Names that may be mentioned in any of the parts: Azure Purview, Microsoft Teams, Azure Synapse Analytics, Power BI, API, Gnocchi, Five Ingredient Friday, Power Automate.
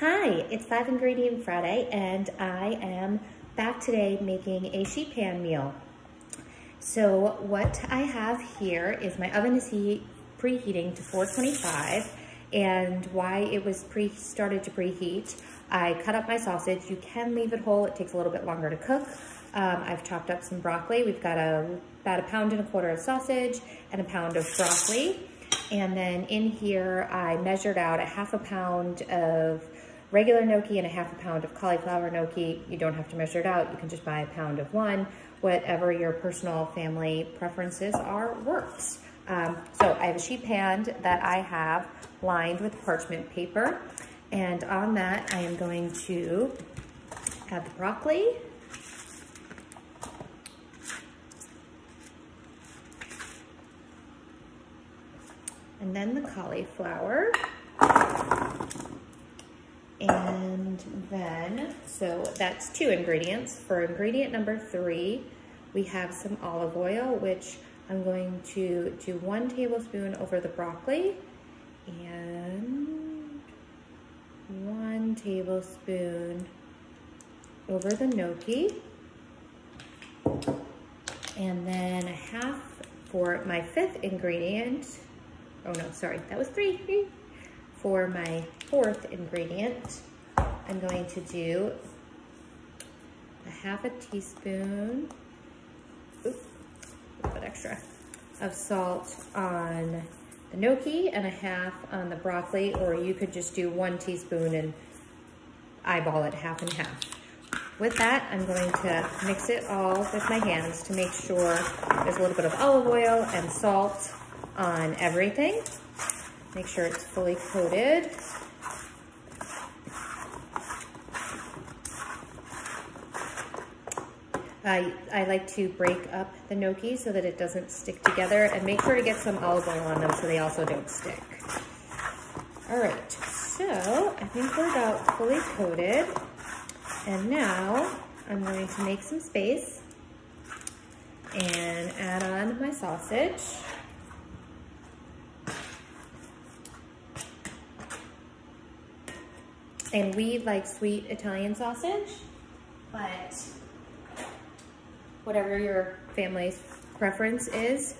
Hi, it's Five Ingredient Friday, and I am back today making a sheet pan meal. So what I have here is my oven is preheating to 425, and why it was started to preheat, I cut up my sausage. You can leave it whole, it takes a little bit longer to cook. I've chopped up some broccoli. We've got about 1.25 pounds of sausage and 1 pound of broccoli. And then in here, I measured out 1/2 pound of regular gnocchi and 1/2 pound of cauliflower gnocchi. You don't have to measure it out. You can just buy 1 pound of one. Whatever your personal family preferences are works. So I have a sheet pan that I have lined with parchment paper. And on that, I am going to add the broccoli. And then the cauliflower, and then, so that's 2 ingredients. For ingredient number 3, we have some olive oil, which I'm going to do 1 tablespoon over the broccoli, and 1 tablespoon over the gnocchi, and then 1/2 for my 5th ingredient. Oh no, sorry, that was 3. For my 4th ingredient, I'm going to do 1/2 teaspoon, oops, a little bit extra, of salt on the gnocchi and 1/2 on the broccoli, or you could just do 1 teaspoon and eyeball it 1/2 and 1/2. With that, I'm going to mix it all with my hands to make sure there's a little bit of olive oil and salt on everything. Make sure it's fully coated. I like to break up the gnocchi so that it doesn't stick together, and make sure to get some olive oil on them so they also don't stick. All right, so I think we're about fully coated, and now I'm going to make some space and add on my sausage. And we like sweet Italian sausage, but whatever your family's preference is,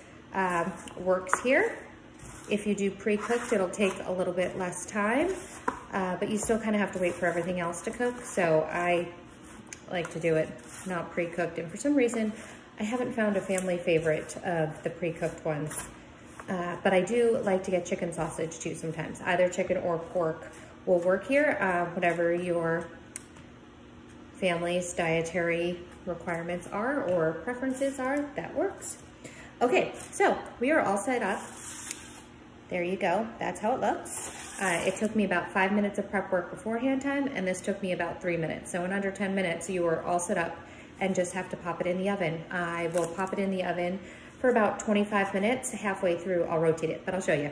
works here. If you do pre-cooked, it'll take a little bit less time, but you still kind of have to wait for everything else to cook. So I like to do it not pre-cooked. And for some reason, I haven't found a family favorite of the pre-cooked ones. But I do like to get chicken sausage too sometimes, either chicken or pork will work here, whatever your family's dietary requirements are or preferences are, that works. Okay, so we are all set up. There you go, that's how it looks. It took me about 5 minutes of prep work beforehand time, and this took me about 3 minutes. So in under 10 minutes, you are all set up and just have to pop it in the oven. I will pop it in the oven for about 25 minutes. Halfway through, I'll rotate it, but I'll show you.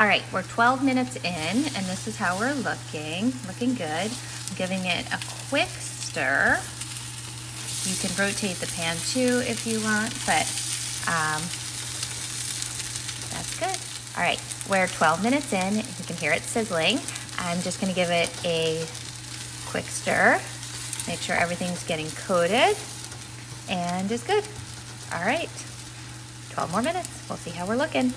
All right, we're 12 minutes in, and this is how we're looking good. I'm giving it a quick stir. You can rotate the pan too if you want, but that's good. All right, we're 12 minutes in, you can hear it sizzling. I'm just gonna give it a quick stir, make sure everything's getting coated, and it's good. All right, 12 more minutes, we'll see how we're looking.